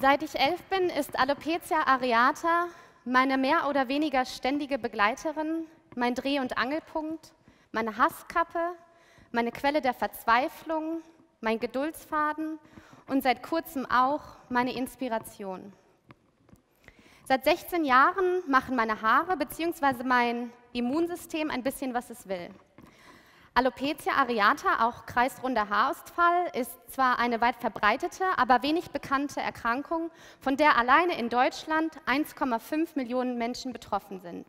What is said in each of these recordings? Seit ich 11 bin, ist Alopecia areata meine mehr oder weniger ständige Begleiterin, mein Dreh- und Angelpunkt, meine Hasskappe, meine Quelle der Verzweiflung, mein Geduldsfaden und seit kurzem auch meine Inspiration. Seit 16 Jahren machen meine Haare bzw. mein Immunsystem ein bisschen, was es will. Alopecia areata, auch kreisrunder Haarausfall, ist zwar eine weit verbreitete, aber wenig bekannte Erkrankung, von der alleine in Deutschland 1,5 Millionen Menschen betroffen sind.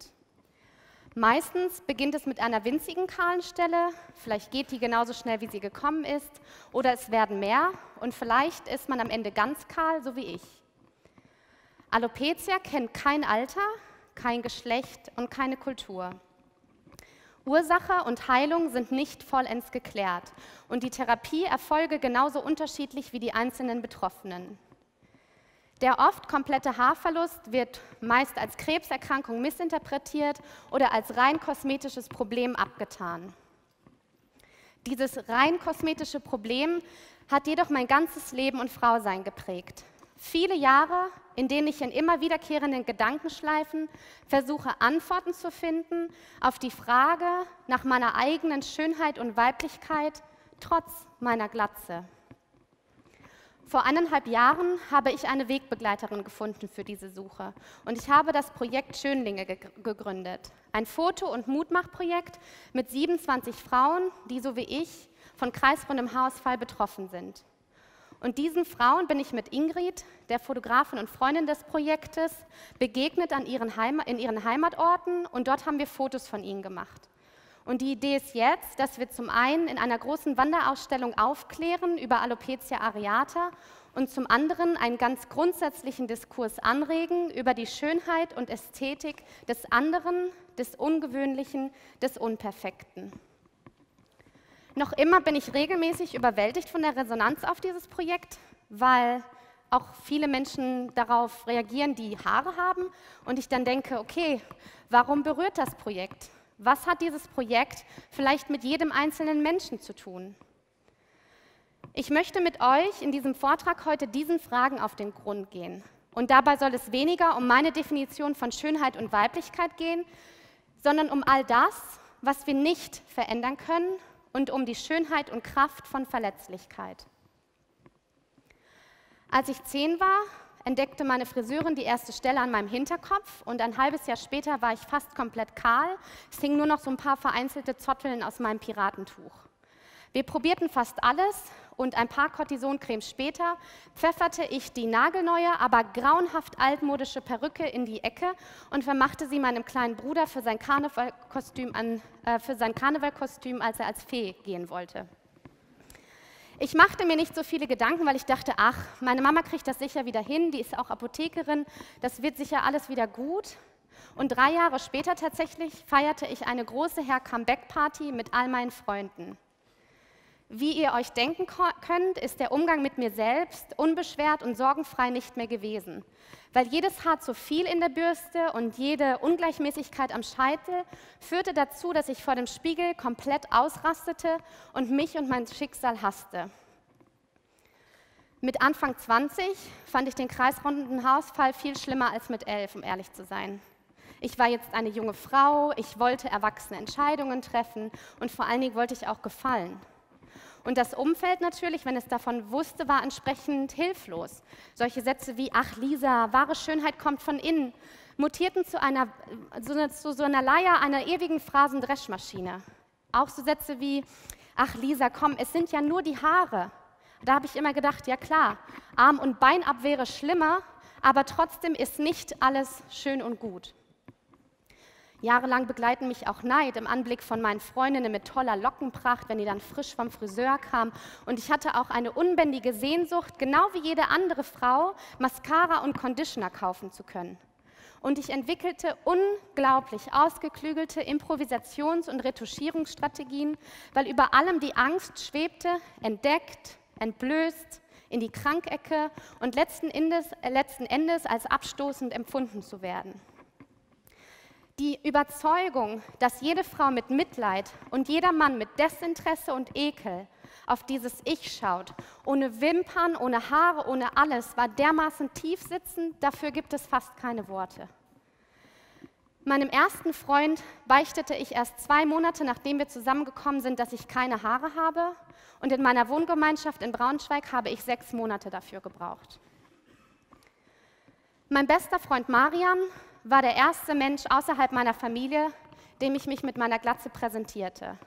Meistens beginnt es mit einer winzigen kahlen Stelle, vielleicht geht die genauso schnell, wie sie gekommen ist, oder es werden mehr und vielleicht ist man am Ende ganz kahl, so wie ich. Alopecia kennt kein Alter, kein Geschlecht und keine Kultur. Ursache und Heilung sind nicht vollends geklärt und die Therapie erfolge genauso unterschiedlich wie die einzelnen Betroffenen. Der oft komplette Haarverlust wird meist als Krebserkrankung missinterpretiert oder als rein kosmetisches Problem abgetan. Dieses rein kosmetische Problem hat jedoch mein ganzes Leben und Frausein geprägt. Viele Jahre, in denen ich in immer wiederkehrenden Gedankenschleifen versuche, Antworten zu finden auf die Frage nach meiner eigenen Schönheit und Weiblichkeit, trotz meiner Glatze. Vor 1,5 Jahren habe ich eine Wegbegleiterin gefunden für diese Suche und ich habe das Projekt Schönlinge gegründet. Ein Foto- und Mutmachprojekt mit 27 Frauen, die so wie ich von kreisrundem Haarausfall betroffen sind. Und diesen Frauen bin ich mit Ingrid, der Fotografin und Freundin des Projektes, begegnet in ihren Heimatorten und dort haben wir Fotos von ihnen gemacht. Und die Idee ist jetzt, dass wir zum einen in einer großen Wanderausstellung aufklären über Alopecia areata und zum anderen einen ganz grundsätzlichen Diskurs anregen über die Schönheit und Ästhetik des Anderen, des Ungewöhnlichen, des Unperfekten. Noch immer bin ich regelmäßig überwältigt von der Resonanz auf dieses Projekt, weil auch viele Menschen darauf reagieren, die Haare haben. Und ich dann denke, okay, warum berührt das Projekt? Was hat dieses Projekt vielleicht mit jedem einzelnen Menschen zu tun? Ich möchte mit euch in diesem Vortrag heute diesen Fragen auf den Grund gehen. Und dabei soll es weniger um meine Definition von Schönheit und Weiblichkeit gehen, sondern um all das, was wir nicht verändern können, und um die Schönheit und Kraft von Verletzlichkeit. Als ich 10 war, entdeckte meine Friseurin die erste Stelle an meinem Hinterkopf und ein halbes Jahr später war ich fast komplett kahl. Es hingen nur noch so ein paar vereinzelte Zotteln aus meinem Piratentuch. Wir probierten fast alles und ein paar Cortisoncremes später pfefferte ich die nagelneue, aber grauenhaft altmodische Perücke in die Ecke und vermachte sie meinem kleinen Bruder für sein Karnevalkostüm, als er als Fee gehen wollte. Ich machte mir nicht so viele Gedanken, weil ich dachte, ach, meine Mama kriegt das sicher wieder hin, die ist auch Apothekerin, das wird sicher alles wieder gut. Und 3 Jahre später tatsächlich feierte ich eine große Hair-Comeback-Party mit all meinen Freunden. Wie ihr euch denken könnt, ist der Umgang mit mir selbst unbeschwert und sorgenfrei nicht mehr gewesen, weil jedes Haar zu viel in der Bürste und jede Ungleichmäßigkeit am Scheitel führte dazu, dass ich vor dem Spiegel komplett ausrastete und mich und mein Schicksal hasste. Mit Anfang 20 fand ich den kreisrunden Haarausfall viel schlimmer als mit 11, um ehrlich zu sein. Ich war jetzt eine junge Frau, ich wollte erwachsene Entscheidungen treffen und vor allen Dingen wollte ich auch gefallen. Und das Umfeld natürlich, wenn es davon wusste, war entsprechend hilflos. Solche Sätze wie, ach Lisa, wahre Schönheit kommt von innen, mutierten zu so einer Leier einer ewigen Phrasendreschmaschine. Auch so Sätze wie, ach Lisa, komm, es sind ja nur die Haare. Da habe ich immer gedacht, ja klar, Arm und Bein ab wäre schlimmer, aber trotzdem ist nicht alles schön und gut. Jahrelang begleiten mich auch Neid im Anblick von meinen Freundinnen mit toller Lockenpracht, wenn die dann frisch vom Friseur kamen. Und ich hatte auch eine unbändige Sehnsucht, genau wie jede andere Frau, Mascara und Conditioner kaufen zu können. Und ich entwickelte unglaublich ausgeklügelte Improvisations- und Retuschierungsstrategien, weil über allem die Angst schwebte, entdeckt, entblößt, in die Krankecke und letzten Endes als abstoßend empfunden zu werden. Die Überzeugung, dass jede Frau mit Mitleid und jeder Mann mit Desinteresse und Ekel auf dieses Ich schaut. Ohne Wimpern, ohne Haare, ohne alles, war dermaßen tief sitzend, dafür gibt es fast keine Worte. Meinem ersten Freund beichtete ich erst 2 Monate, nachdem wir zusammengekommen sind, dass ich keine Haare habe. Und in meiner Wohngemeinschaft in Braunschweig habe ich 6 Monate dafür gebraucht. Mein bester Freund Marian war der erste Mensch außerhalb meiner Familie, dem ich mich mit meiner Glatze präsentierte.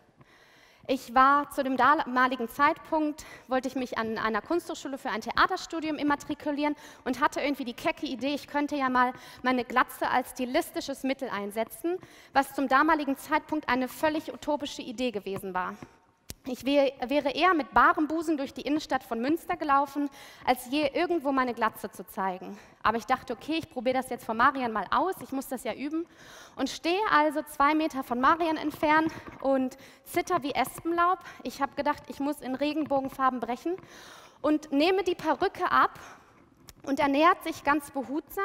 Ich war zu dem damaligen Zeitpunkt, wollte ich mich an einer Kunsthochschule für ein Theaterstudium immatrikulieren und hatte irgendwie die kecke Idee, ich könnte ja mal meine Glatze als stilistisches Mittel einsetzen, was zum damaligen Zeitpunkt eine völlig utopische Idee gewesen war. Ich wäre eher mit barem Busen durch die Innenstadt von Münster gelaufen, als je irgendwo meine Glatze zu zeigen. Aber ich dachte, okay, ich probiere das jetzt von Marian mal aus, ich muss das ja üben. Und stehe also 2 Meter von Marian entfernt und zitter wie Espenlaub. Ich habe gedacht, ich muss in Regenbogenfarben brechen und nehme die Perücke ab und ernährt sich ganz behutsam.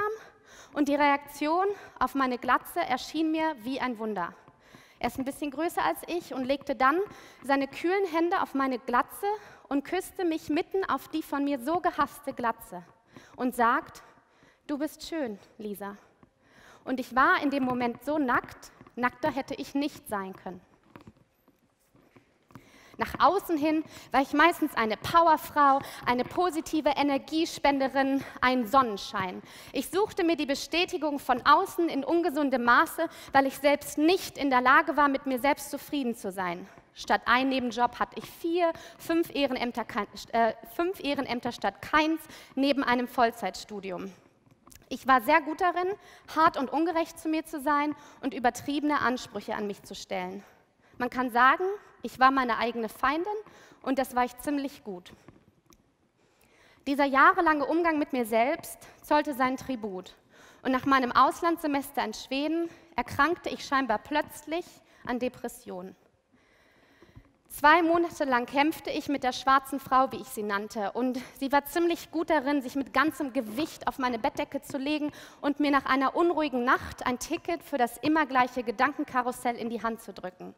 Und die Reaktion auf meine Glatze erschien mir wie ein Wunder. Er ist ein bisschen größer als ich und legte dann seine kühlen Hände auf meine Glatze und küsste mich mitten auf die von mir so gehasste Glatze und sagt, du bist schön, Lisa. Und ich war in dem Moment so nackt, nackter hätte ich nicht sein können. Nach außen hin war ich meistens eine Powerfrau, eine positive Energiespenderin, ein Sonnenschein. Ich suchte mir die Bestätigung von außen in ungesundem Maße, weil ich selbst nicht in der Lage war, mit mir selbst zufrieden zu sein. Statt einem Nebenjob hatte ich 5 Ehrenämter statt keins neben einem Vollzeitstudium. Ich war sehr gut darin, hart und ungerecht zu mir zu sein und übertriebene Ansprüche an mich zu stellen. Man kann sagen, ich war meine eigene Feindin und das war ich ziemlich gut. Dieser jahrelange Umgang mit mir selbst zollte seinen Tribut. Und nach meinem Auslandssemester in Schweden erkrankte ich scheinbar plötzlich an Depressionen. 2 Monate lang kämpfte ich mit der schwarzen Frau, wie ich sie nannte. Und sie war ziemlich gut darin, sich mit ganzem Gewicht auf meine Bettdecke zu legen und mir nach einer unruhigen Nacht ein Ticket für das immer gleiche Gedankenkarussell in die Hand zu drücken.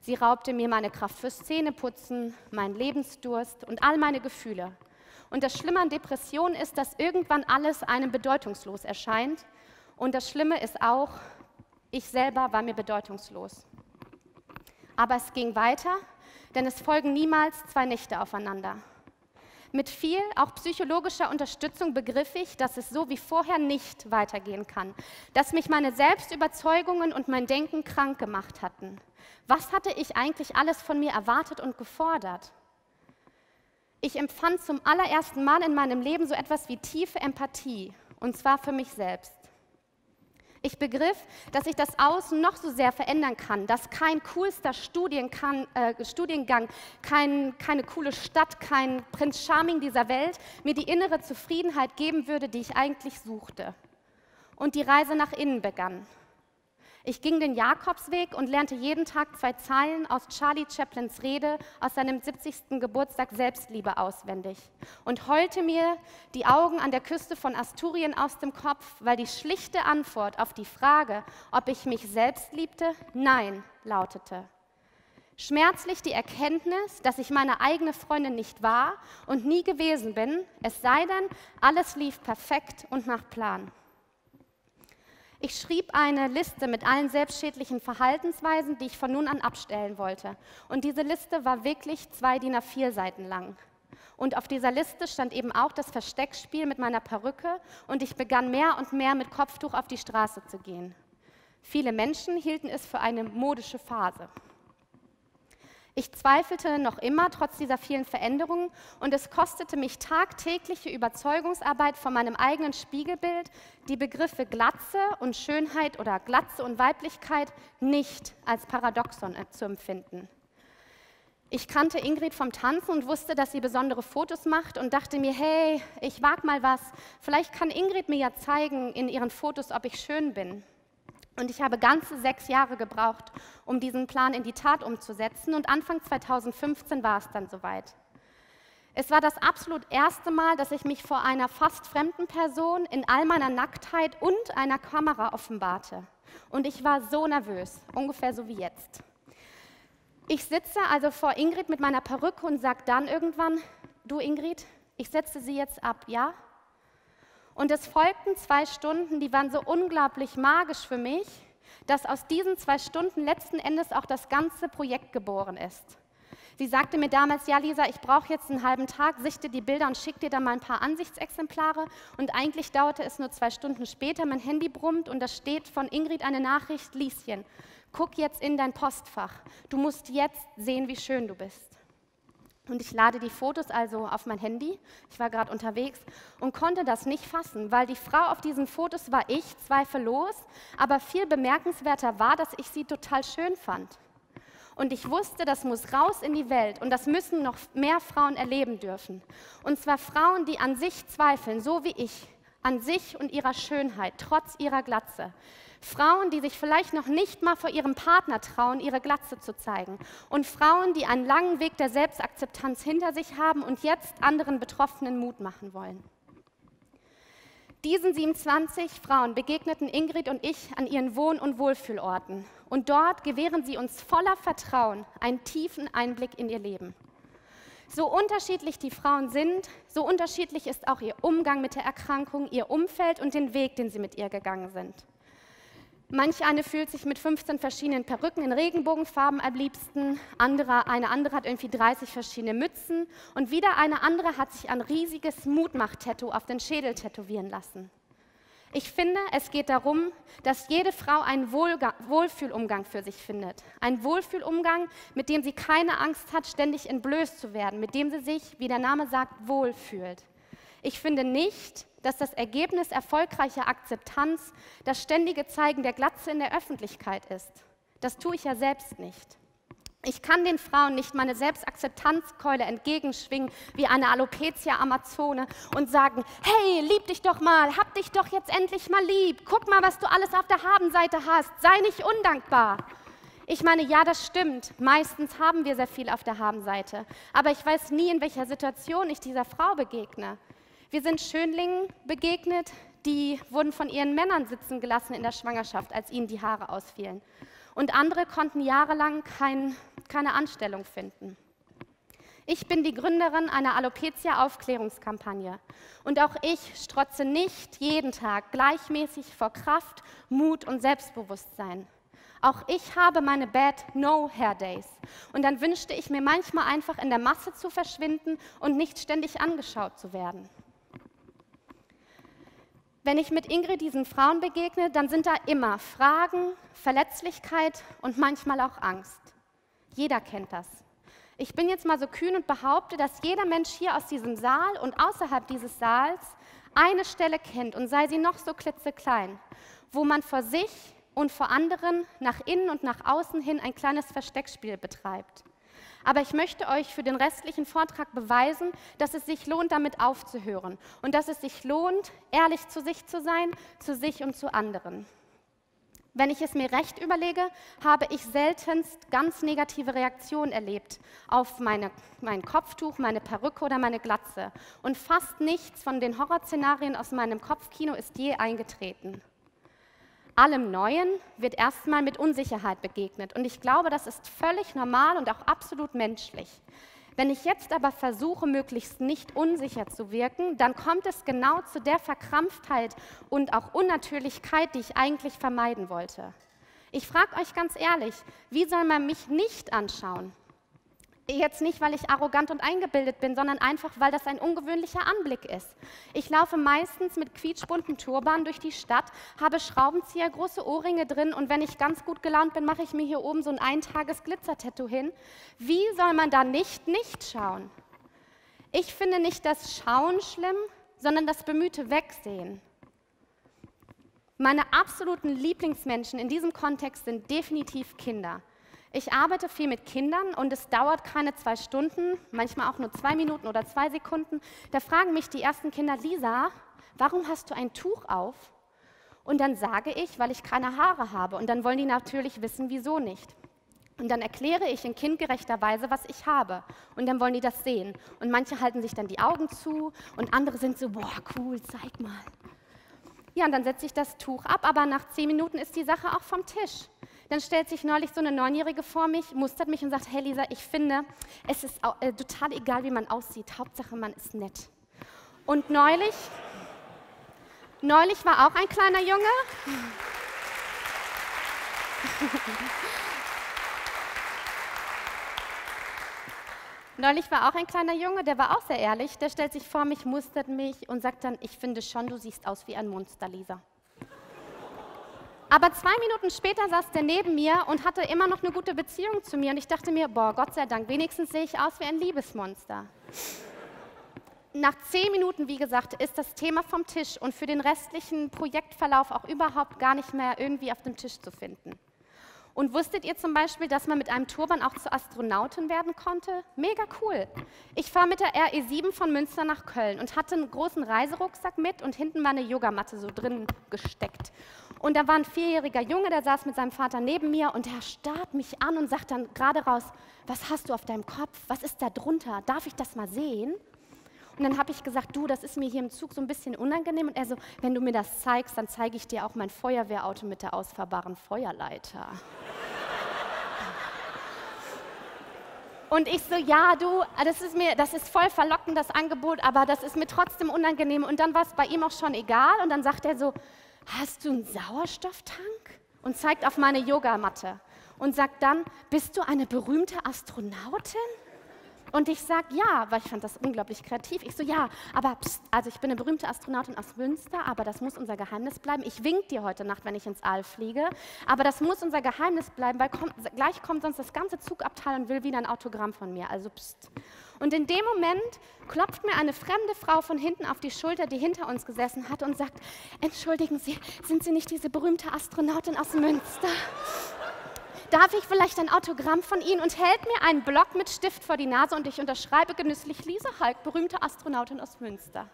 Sie raubte mir meine Kraft fürs Zähneputzen, meinen Lebensdurst und all meine Gefühle. Und das Schlimme an Depressionen ist, dass irgendwann alles einem bedeutungslos erscheint. Und das Schlimme ist auch, ich selber war mir bedeutungslos. Aber es ging weiter, denn es folgen niemals 2 Nächte aufeinander. Mit viel, auch psychologischer Unterstützung begriff ich, dass es so wie vorher nicht weitergehen kann, dass mich meine Selbstüberzeugungen und mein Denken krank gemacht hatten. Was hatte ich eigentlich alles von mir erwartet und gefordert? Ich empfand zum allerersten Mal in meinem Leben so etwas wie tiefe Empathie, und zwar für mich selbst. Ich begriff, dass ich das Außen noch so sehr verändern kann, dass kein coolster Studiengang, keine coole Stadt, kein Prinz Charming dieser Welt mir die innere Zufriedenheit geben würde, die ich eigentlich suchte. Und die Reise nach innen begann. Ich ging den Jakobsweg und lernte jeden Tag 2 Zeilen aus Charlie Chaplins Rede aus seinem 70. Geburtstag Selbstliebe auswendig und heulte mir die Augen an der Küste von Asturien aus dem Kopf, weil die schlichte Antwort auf die Frage, ob ich mich selbst liebte, nein, lautete. Schmerzlich die Erkenntnis, dass ich meine eigene Freundin nicht war und nie gewesen bin, es sei denn, alles lief perfekt und nach Plan. Ich schrieb eine Liste mit allen selbstschädlichen Verhaltensweisen, die ich von nun an abstellen wollte. Und diese Liste war wirklich 2 DIN-A4-Seiten lang. Und auf dieser Liste stand eben auch das Versteckspiel mit meiner Perücke und ich begann mehr und mehr mit Kopftuch auf die Straße zu gehen. Viele Menschen hielten es für eine modische Phase. Ich zweifelte noch immer, trotz dieser vielen Veränderungen, und es kostete mich tagtägliche Überzeugungsarbeit von meinem eigenen Spiegelbild, die Begriffe Glatze und Schönheit oder Glatze und Weiblichkeit nicht als Paradoxon zu empfinden. Ich kannte Ingrid vom Tanzen und wusste, dass sie besondere Fotos macht und dachte mir, hey, ich wag mal was, vielleicht kann Ingrid mir ja zeigen in ihren Fotos, ob ich schön bin. Und ich habe ganze 6 Jahre gebraucht, um diesen Plan in die Tat umzusetzen. Und Anfang 2015 war es dann soweit. Es war das absolut erste Mal, dass ich mich vor einer fast fremden Person in all meiner Nacktheit und einer Kamera offenbarte. Und ich war so nervös, ungefähr so wie jetzt. Ich sitze also vor Ingrid mit meiner Perücke und sage dann irgendwann, du Ingrid, ich setze sie jetzt ab, ja? Und es folgten 2 Stunden, die waren so unglaublich magisch für mich, dass aus diesen 2 Stunden letzten Endes auch das ganze Projekt geboren ist. Sie sagte mir damals, ja Lisa, ich brauche jetzt einen halben Tag, sichte die Bilder und schicke dir dann mal ein paar Ansichtsexemplare. Und eigentlich dauerte es nur 2 Stunden später, mein Handy brummt und da steht von Ingrid eine Nachricht, Lieschen, guck jetzt in dein Postfach, du musst jetzt sehen, wie schön du bist. Und ich lade die Fotos also auf mein Handy, ich war gerade unterwegs und konnte das nicht fassen, weil die Frau auf diesen Fotos war ich, zweifellos, aber viel bemerkenswerter war, dass ich sie total schön fand. Und ich wusste, das muss raus in die Welt und das müssen noch mehr Frauen erleben dürfen. Und zwar Frauen, die an sich zweifeln, so wie ich, an sich und ihrer Schönheit, trotz ihrer Glatze. Frauen, die sich vielleicht noch nicht mal vor ihrem Partner trauen, ihre Glatze zu zeigen. Und Frauen, die einen langen Weg der Selbstakzeptanz hinter sich haben und jetzt anderen Betroffenen Mut machen wollen. Diesen 27 Frauen begegneten Ingrid und ich an ihren Wohn- und Wohlfühlorten. Und dort gewähren sie uns voller Vertrauen einen tiefen Einblick in ihr Leben. So unterschiedlich die Frauen sind, so unterschiedlich ist auch ihr Umgang mit der Erkrankung, ihr Umfeld und den Weg, den sie mit ihr gegangen sind. Manch eine fühlt sich mit 15 verschiedenen Perücken in Regenbogenfarben am liebsten, eine andere hat irgendwie 30 verschiedene Mützen und wieder eine andere hat sich ein riesiges Mutmach-Tattoo auf den Schädel tätowieren lassen. Ich finde, es geht darum, dass jede Frau einen Wohlfühlumgang für sich findet. Ein Wohlfühlumgang, mit dem sie keine Angst hat, ständig entblößt zu werden, mit dem sie sich, wie der Name sagt, wohlfühlt. Ich finde nicht, dass das Ergebnis erfolgreicher Akzeptanz das ständige Zeigen der Glatze in der Öffentlichkeit ist. Das tue ich ja selbst nicht. Ich kann den Frauen nicht meine Selbstakzeptanzkeule entgegenschwingen wie eine Alopecia amazone und sagen, hey, lieb dich doch mal, hab dich doch jetzt endlich mal lieb, guck mal, was du alles auf der Habenseite hast, sei nicht undankbar. Ich meine, ja, das stimmt, meistens haben wir sehr viel auf der Habenseite, aber ich weiß nie, in welcher Situation ich dieser Frau begegne. Wir sind Schönlingen begegnet, die wurden von ihren Männern sitzen gelassen in der Schwangerschaft, als ihnen die Haare ausfielen. Und andere konnten jahrelang keine Anstellung finden. Ich bin die Gründerin einer Alopecia-Aufklärungskampagne. Und auch ich strotze nicht jeden Tag gleichmäßig vor Kraft, Mut und Selbstbewusstsein. Auch ich habe meine Bad No-Hair-Days. Und dann wünschte ich mir manchmal einfach in der Masse zu verschwinden und nicht ständig angeschaut zu werden. Wenn ich mit Ingrid diesen Frauen begegne, dann sind da immer Fragen, Verletzlichkeit und manchmal auch Angst. Jeder kennt das. Ich bin jetzt mal so kühn und behaupte, dass jeder Mensch hier aus diesem Saal und außerhalb dieses Saals eine Stelle kennt und sei sie noch so klitzeklein, wo man vor sich und vor anderen nach innen und nach außen hin ein kleines Versteckspiel betreibt. Aber ich möchte euch für den restlichen Vortrag beweisen, dass es sich lohnt, damit aufzuhören und dass es sich lohnt, ehrlich zu sich zu sein, zu sich und zu anderen. Wenn ich es mir recht überlege, habe ich seltenst ganz negative Reaktionen erlebt auf mein Kopftuch, meine Perücke oder meine Glatze. Und fast nichts von den Horrorszenarien aus meinem Kopfkino ist je eingetreten. Allem Neuen wird erstmal mit Unsicherheit begegnet und ich glaube, das ist völlig normal und auch absolut menschlich. Wenn ich jetzt aber versuche, möglichst nicht unsicher zu wirken, dann kommt es genau zu der Verkrampftheit und auch Unnatürlichkeit, die ich eigentlich vermeiden wollte. Ich frage euch ganz ehrlich, wie soll man mich nicht anschauen? Jetzt nicht, weil ich arrogant und eingebildet bin, sondern einfach, weil das ein ungewöhnlicher Anblick ist. Ich laufe meistens mit quietschbunten Turban durch die Stadt, habe Schraubenzieher, große Ohrringe drin und wenn ich ganz gut gelaunt bin, mache ich mir hier oben so ein Eintages-Glitzer-Tattoo hin. Wie soll man da nicht schauen? Ich finde nicht das Schauen schlimm, sondern das bemühte Wegsehen. Meine absoluten Lieblingsmenschen in diesem Kontext sind definitiv Kinder. Ich arbeite viel mit Kindern und es dauert keine 2 Stunden, manchmal auch nur 2 Minuten oder 2 Sekunden. Da fragen mich die ersten Kinder, Lisa, warum hast du ein Tuch auf? Und dann sage ich, weil ich keine Haare habe. Und dann wollen die natürlich wissen, wieso nicht. Und dann erkläre ich in kindgerechter Weise, was ich habe. Und dann wollen die das sehen. Und manche halten sich dann die Augen zu und andere sind so, boah, cool, zeig mal. Ja, und dann setze ich das Tuch ab, aber nach 10 Minuten ist die Sache auch vom Tisch. Dann stellt sich neulich so eine Neunjährige vor mich, mustert mich und sagt, hey Lisa, ich finde, es ist total egal, wie man aussieht, Hauptsache man ist nett. Und neulich war auch ein kleiner Junge. Neulich war auch ein kleiner Junge, der war auch sehr ehrlich, der stellt sich vor mich, mustert mich und sagt dann, ich finde schon, du siehst aus wie ein Monster, Lisa. Aber 2 Minuten später saß der neben mir und hatte immer noch eine gute Beziehung zu mir und ich dachte mir, boah, Gott sei Dank, wenigstens sehe ich aus wie ein Liebesmonster. Nach 10 Minuten, wie gesagt, ist das Thema vom Tisch und für den restlichen Projektverlauf auch überhaupt gar nicht mehr irgendwie auf dem Tisch zu finden. Und wusstet ihr zum Beispiel, dass man mit einem Turban auch zur Astronautin werden konnte? Mega cool! Ich fahre mit der RE7 von Münster nach Köln und hatte einen großen Reiserucksack mit und hinten war eine Yogamatte so drin gesteckt. Und da war ein 4-jähriger Junge, der saß mit seinem Vater neben mir und der starrt mich an und sagt dann gerade raus, was hast du auf deinem Kopf? Was ist da drunter? Darf ich das mal sehen? Und dann habe ich gesagt, du, das ist mir hier im Zug so ein bisschen unangenehm. Und er so, wenn du mir das zeigst, dann zeige ich dir auch mein Feuerwehrauto mit der ausfahrbaren Feuerleiter. Und ich so, ja, du, das ist voll verlockend, das Angebot, aber das ist mir trotzdem unangenehm. Und dann war es bei ihm auch schon egal. Und dann sagt er so, hast du einen Sauerstofftank? Und zeigt auf meine Yogamatte. Und sagt dann, bist du eine berühmte Astronautin? Und ich sage, ja, weil ich fand das unglaublich kreativ. Ich so, ja, aber pst, also ich bin eine berühmte Astronautin aus Münster, aber das muss unser Geheimnis bleiben. Ich wink dir heute Nacht, wenn ich ins All fliege, aber das muss unser Geheimnis bleiben, weil gleich kommt sonst das ganze Zugabteil und will wieder ein Autogramm von mir, also pst. Und in dem Moment klopft mir eine fremde Frau von hinten auf die Schulter, die hinter uns gesessen hat und sagt, entschuldigen Sie, sind Sie nicht diese berühmte Astronautin aus Münster? Darf ich vielleicht ein Autogramm von Ihnen? Und hält mir einen Block mit Stift vor die Nase und ich unterschreibe genüsslich Lisa Haalck, berühmte Astronautin aus Münster.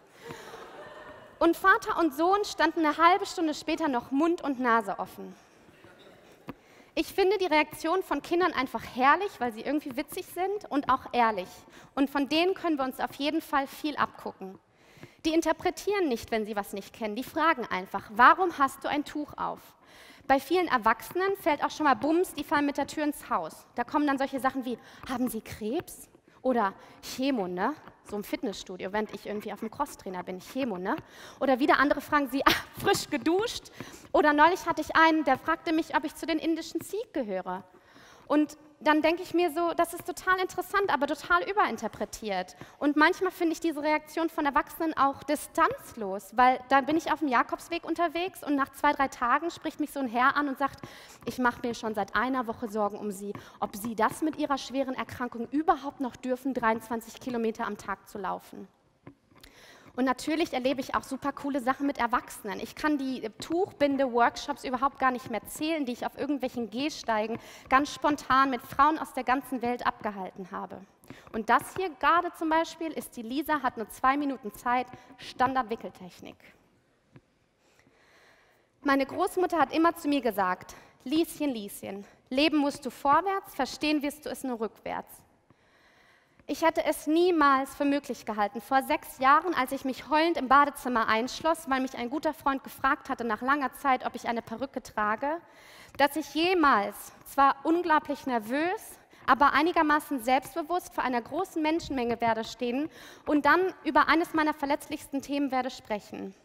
Und Vater und Sohn standen eine halbe Stunde später noch Mund und Nase offen. Ich finde die Reaktion von Kindern einfach herrlich, weil sie irgendwie witzig sind und auch ehrlich. Und von denen können wir uns auf jeden Fall viel abgucken. Die interpretieren nicht, wenn sie was nicht kennen. Die fragen einfach, warum hast du ein Tuch auf? Bei vielen Erwachsenen fällt auch schon mal Bums, die fallen mit der Tür ins Haus. Da kommen dann solche Sachen wie, haben Sie Krebs? Oder Chemo, ne? So im Fitnessstudio, während ich irgendwie auf dem Crosstrainer bin, Chemo, ne? Oder wieder andere fragen Sie, ach, frisch geduscht? Oder neulich hatte ich einen, der fragte mich, ob ich zu den indischen Sikhs gehöre. Und dann denke ich mir so, das ist total interessant, aber total überinterpretiert. Und manchmal finde ich diese Reaktion von Erwachsenen auch distanzlos, weil dann bin ich auf dem Jakobsweg unterwegs und nach 2, 3 Tagen spricht mich so ein Herr an und sagt, ich mache mir schon seit einer Woche Sorgen um Sie, ob Sie das mit Ihrer schweren Erkrankung überhaupt noch dürfen, 23 Kilometer am Tag zu laufen. Und natürlich erlebe ich auch super coole Sachen mit Erwachsenen. Ich kann die Tuchbinde-Workshops überhaupt gar nicht mehr zählen, die ich auf irgendwelchen Gehsteigen ganz spontan mit Frauen aus der ganzen Welt abgehalten habe. Und das hier gerade zum Beispiel ist die Lisa, hat nur 2 Minuten Zeit, Standardwickeltechnik. Meine Großmutter hat immer zu mir gesagt, Lieschen, Lieschen, leben musst du vorwärts, verstehen wirst du es nur rückwärts. Ich hätte es niemals für möglich gehalten, vor 6 Jahren, als ich mich heulend im Badezimmer einschloss, weil mich ein guter Freund gefragt hatte nach langer Zeit, ob ich eine Perücke trage, dass ich jemals, zwar unglaublich nervös, aber einigermaßen selbstbewusst vor einer großen Menschenmenge werde stehen und dann über eines meiner verletzlichsten Themen werde sprechen.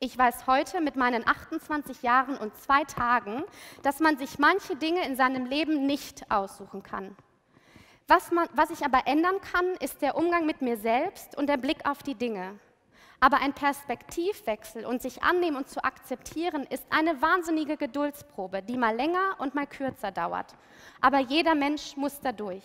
Ich weiß heute mit meinen 28 Jahren und 2 Tagen, dass man sich manche Dinge in seinem Leben nicht aussuchen kann. Was ich aber ändern kann, ist der Umgang mit mir selbst und der Blick auf die Dinge. Aber ein Perspektivwechsel und sich annehmen und zu akzeptieren, ist eine wahnsinnige Geduldsprobe, die mal länger und mal kürzer dauert. Aber jeder Mensch muss da durch.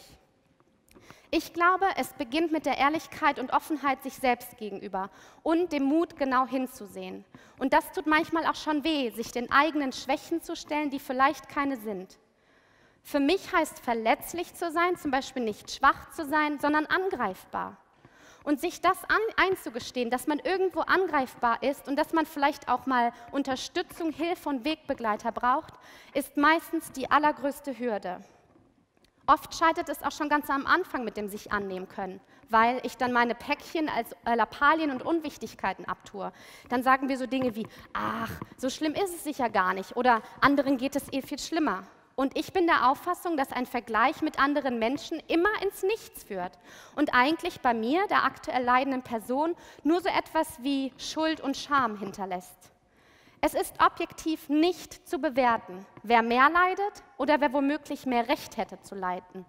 Ich glaube, es beginnt mit der Ehrlichkeit und Offenheit sich selbst gegenüber und dem Mut, genau hinzusehen. Und das tut manchmal auch schon weh, sich den eigenen Schwächen zu stellen, die vielleicht keine sind. Für mich heißt verletzlich zu sein, zum Beispiel nicht schwach zu sein, sondern angreifbar. Und sich das einzugestehen, dass man irgendwo angreifbar ist und dass man vielleicht auch mal Unterstützung, Hilfe und Wegbegleiter braucht, ist meistens die allergrößte Hürde. Oft scheitert es auch schon ganz am Anfang mit dem sich annehmen können, weil ich dann meine Päckchen als Lappalien und Unwichtigkeiten abtue. Dann sagen wir so Dinge wie, ach, so schlimm ist es sicher gar nicht oder anderen geht es eh viel schlimmer. Und ich bin der Auffassung, dass ein Vergleich mit anderen Menschen immer ins Nichts führt und eigentlich bei mir, der aktuell leidenden Person, nur so etwas wie Schuld und Scham hinterlässt. Es ist objektiv nicht zu bewerten, wer mehr leidet oder wer womöglich mehr Recht hätte zu leiden.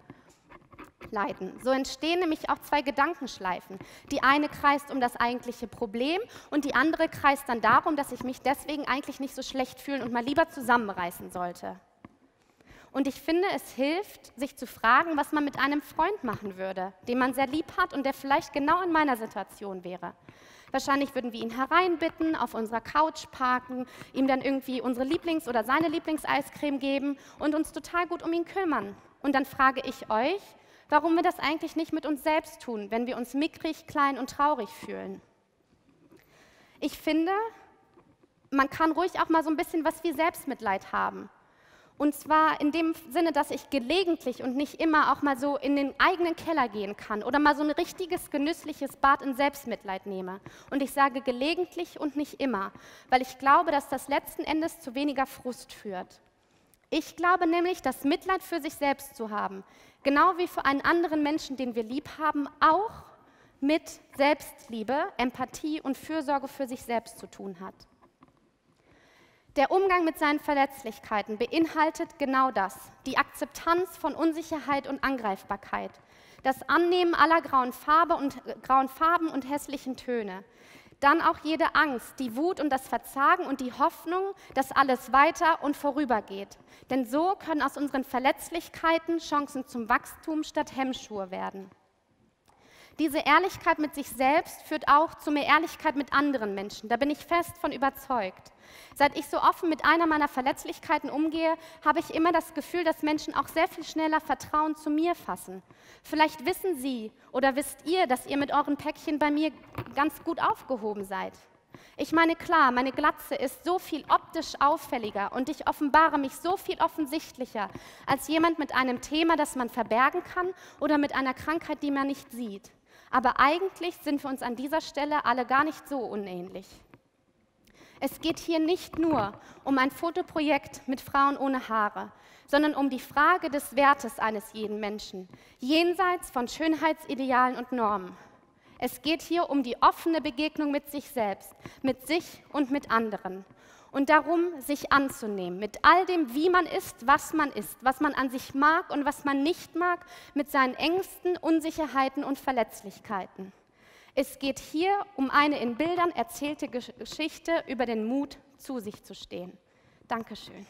So entstehen nämlich auch zwei Gedankenschleifen. Die eine kreist um das eigentliche Problem und die andere kreist dann darum, dass ich mich deswegen eigentlich nicht so schlecht fühlen und mal lieber zusammenreißen sollte. Und ich finde, es hilft, sich zu fragen, was man mit einem Freund machen würde, den man sehr lieb hat und der vielleicht genau in meiner Situation wäre. Wahrscheinlich würden wir ihn hereinbitten, auf unserer Couch parken, ihm dann irgendwie unsere Lieblings- oder seine Lieblingseiscreme geben und uns total gut um ihn kümmern. Und dann frage ich euch, warum wir das eigentlich nicht mit uns selbst tun, wenn wir uns mickrig, klein und traurig fühlen. Ich finde, man kann ruhig auch mal so ein bisschen was wie Selbstmitleid haben. Und zwar in dem Sinne, dass ich gelegentlich und nicht immer auch mal so in den eigenen Keller gehen kann oder mal so ein richtiges, genüssliches Bad in Selbstmitleid nehme. Und ich sage gelegentlich und nicht immer, weil ich glaube, dass das letzten Endes zu weniger Frust führt. Ich glaube nämlich, dass Mitleid für sich selbst zu haben, genau wie für einen anderen Menschen, den wir lieb haben, auch mit Selbstliebe, Empathie und Fürsorge für sich selbst zu tun hat. Der Umgang mit seinen Verletzlichkeiten beinhaltet genau das, die Akzeptanz von Unsicherheit und Angreifbarkeit, das Annehmen aller grauen Farben und hässlichen Töne, dann auch jede Angst, die Wut und das Verzagen und die Hoffnung, dass alles weiter und vorübergeht. Denn so können aus unseren Verletzlichkeiten Chancen zum Wachstum statt Hemmschuhe werden. Diese Ehrlichkeit mit sich selbst führt auch zu mehr Ehrlichkeit mit anderen Menschen. Da bin ich fest von überzeugt. Seit ich so offen mit einer meiner Verletzlichkeiten umgehe, habe ich immer das Gefühl, dass Menschen auch sehr viel schneller Vertrauen zu mir fassen. Vielleicht wissen Sie oder wisst ihr, dass ihr mit euren Päckchen bei mir ganz gut aufgehoben seid. Ich meine, klar, meine Glatze ist so viel optisch auffälliger und ich offenbare mich so viel offensichtlicher als jemand mit einem Thema, das man verbergen kann oder mit einer Krankheit, die man nicht sieht. Aber eigentlich sind wir uns an dieser Stelle alle gar nicht so unähnlich. Es geht hier nicht nur um ein Fotoprojekt mit Frauen ohne Haare, sondern um die Frage des Wertes eines jeden Menschen, jenseits von Schönheitsidealen und Normen. Es geht hier um die offene Begegnung mit sich selbst, mit sich und mit anderen. Und darum, sich anzunehmen, mit all dem, wie man ist, was man an sich mag und was man nicht mag, mit seinen Ängsten, Unsicherheiten und Verletzlichkeiten. Es geht hier um eine in Bildern erzählte Geschichte über den Mut, zu sich zu stehen. Dankeschön.